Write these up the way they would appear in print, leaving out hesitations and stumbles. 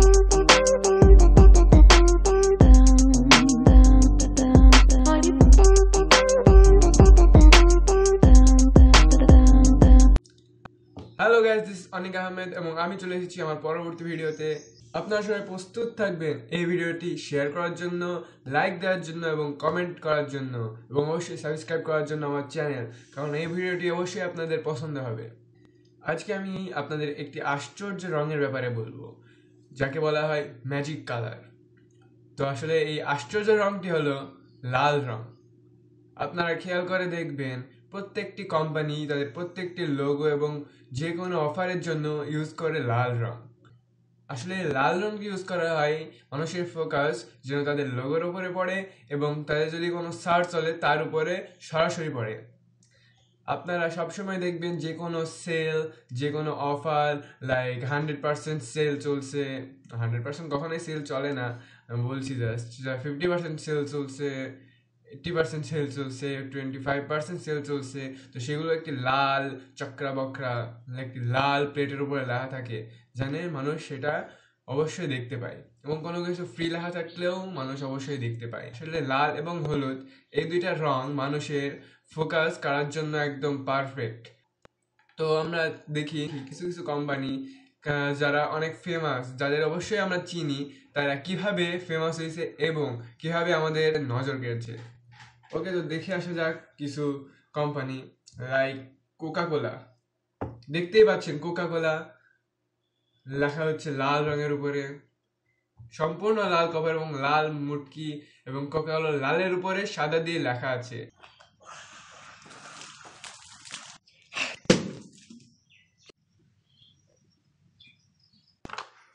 hello guys this Anik Ahmed एवं आमी चले एसेছি আমার পরবর্তী ভিডিওতে আপনারা সবাই প্রস্তুত থাকবেন এই ভিডিওটি শেয়ার করার জন্য লাইক দেওয়ার জন্য এবং কমেন্ট করার জন্য এবং অবশ্যই সাবস্ক্রাইব করার জন্য আমার চ্যানেল কারণ এই ভিডিওটি অবশ্যই আপনাদের পছন্দ হবে আজকে আমি আপনাদের একটি আশ্চর্য রঙের ব্যাপারে বলবো যাকে বলা হয় ম্যাজিক কালার তো আসলে এই আশ্চর্য রঙটি হলো লাল রং আপনারা খেয়াল করে দেখবেন প্রত্যেকটি কোম্পানি তাদের প্রত্যেকটি লোগো এবং যে কোনো অফারের জন্য ইউজ করে লাল রং আসলে লাল রংকে ইউজ করা হয় মানুষের ফোকাস যেন তাদের লোগোর উপরে পড়ে এবং তাদের যদি কোনো সার্চ চলে তার উপরে সরাসরি পড়ে আপনারা সবসময় দেখবেন যে কোনো সেল যে কোনো অফার লাইক 100% সেল চলছে 100% কখনোই সেল চলে না আমি বলছি জাস্ট 50% সেল চলছে 80% सेल चलते 25% सेल चलते तो सेगुलो एक लाल चक्रा बक्रा एक लाल प्लेटर ऊपर लेखा थाके जाने मानुष सेटा अवश्य देखते पाए एवं कोनो किछु फ्री लेखा थाकलेও मानुष अवश्य देखते पाए आसले लाल एवं हलुद এই দুইটা রং মানুষের ফোকাস করার জন্য একদম পারফেক্ট তো আমরা দেখি কিছু কিছু কোম্পানি যারা অনেক ফেমাস যাদের অবশ্যই আমরা চিনি তারা কিভাবে ফেমাস হইছে এবং কিভাবে আমাদের নজর কেড়েছে ओके तो देखे आसा जाक किछु कोम्पानी लाइक कोका-कोला देखते ही पाच्छेन कोका-कोला लेखा होच्छे लाल रंगेर उपरे सम्पूर्ण लाल कवर एवं लाल मुटकी एवं कोका-कोला लालेर उपरे सादा दिये लेखा आछे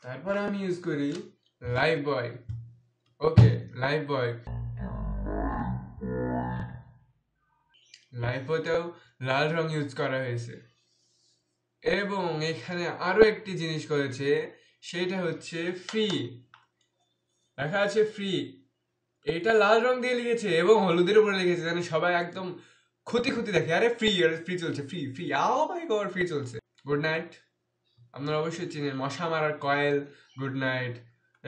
तारपर आमी यूज करी लाइफबॉय ओके लाइफबॉय लाइफ होते लाल रंग यूज करा लाल रंग दिए लिखे हलुदेर ऊपर लिखे सबाई एकदम क्षति क्षति देखे अरे फ्री फ्री चलते फ्री फ्री आओ भाई गॉड फ्री चलते गुड नाइट अपना अवश्य चिनेन मशा मारार कयल गुड नाइट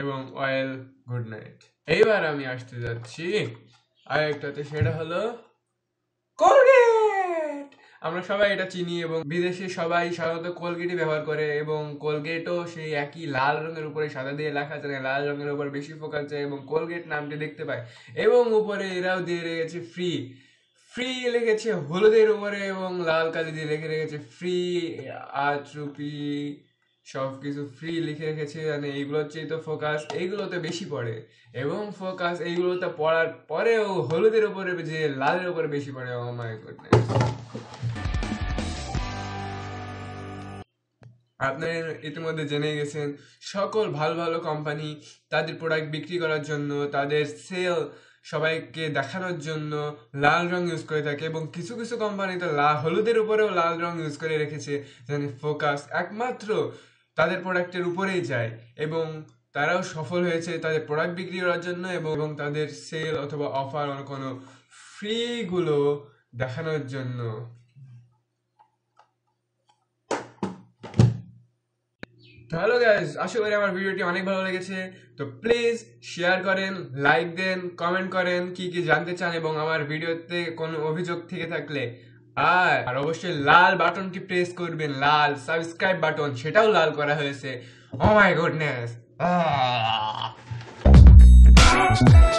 एवं ऑयल गुड नाइट एबार आमी आसते जाচ্ছি আরেকটাতে সেটা হলো কোলগেট আমরা সবাই এটা চিনি এবং বিদেশে সবাই সাধারণত কোলগেটই ব্যবহার করে এবং কোলগেটও সেই একই লাল রঙের উপরে সাদা দিয়ে লেখা থাকে লাল রঙের উপর বেশি ফোকাস যায় এবং কোলগেট নামটি দেখতে পাই এবং উপরে এরাও দিয়ে রেখেছে ফ্রি ফ্রি লিখেছে হলুদের উপরে এবং লাল কালি দিয়ে লিখে রেখেছে ফ্রি ₹8 সবকিছু ফ্রি লিখে রেখেছে মানে এইগুলোর চেয়ে তো ফোকাস এইগুলোতে বেশি পড়ে এবং ফোকাস এইগুলোতে পড়ার পরেও হলুদের উপরে যে লালের উপরে বেশি পড়ে ও মাই গডনেস আপনারা ইতিমধ্যে জেনে গেছেন সকল ভালো ভালো কোম্পানি তাদের প্রোডাক্ট বিক্রি করার জন্য তাদের সেল সবাইকে দেখানোর জন্য লাল রং ইউজ করে থাকে এবং কিছু কিছু কোম্পানি তো হলুদের উপরেও লাল রং ইউজ করে রেখেছে মানে ফোকাস একমাত্র তাদের প্রোডাক্টের উপরেই যায় এবং তারাও সফল হয়েছে তাদের প্রোডাক্ট বিক্রি করার জন্য এবং তাদের সেল অথবা অফার অন্য কোনো ফ্রিগুলো দেখানোর জন্য তো হ্যালো গাইস আশা করি আমার ভিডিওটি অনেক ভালো লেগেছে তো প্লিজ শেয়ার করেন লাইক দেন কমেন্ট করেন কি কি জানতে চান এবং আমার ভিডিওতে কোনো অভিযোগ থেকে থাকলে আর অবশ্যই লাল বাটনটি প্রেস করবেন লাল সাবস্ক্রাইব বাটন সেটাও লাল করা হয়েছে ও মাই গডনেস